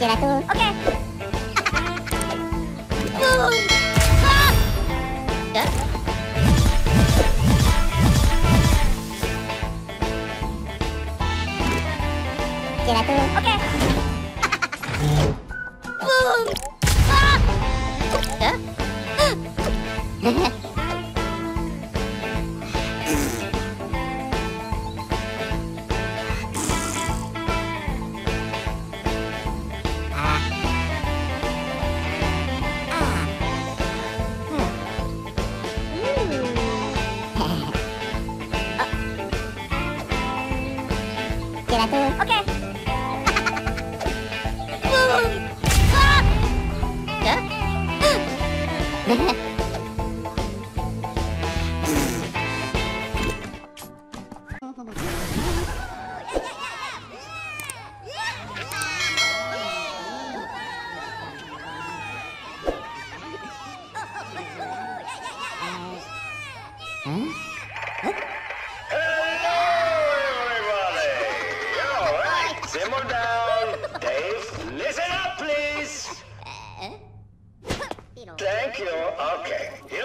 kira tuh. Oke. Ya. Kira tuh. Oke. Ya. Okay. Yeah. Simmer down, Dave. Listen up, please. Thank you. Okay.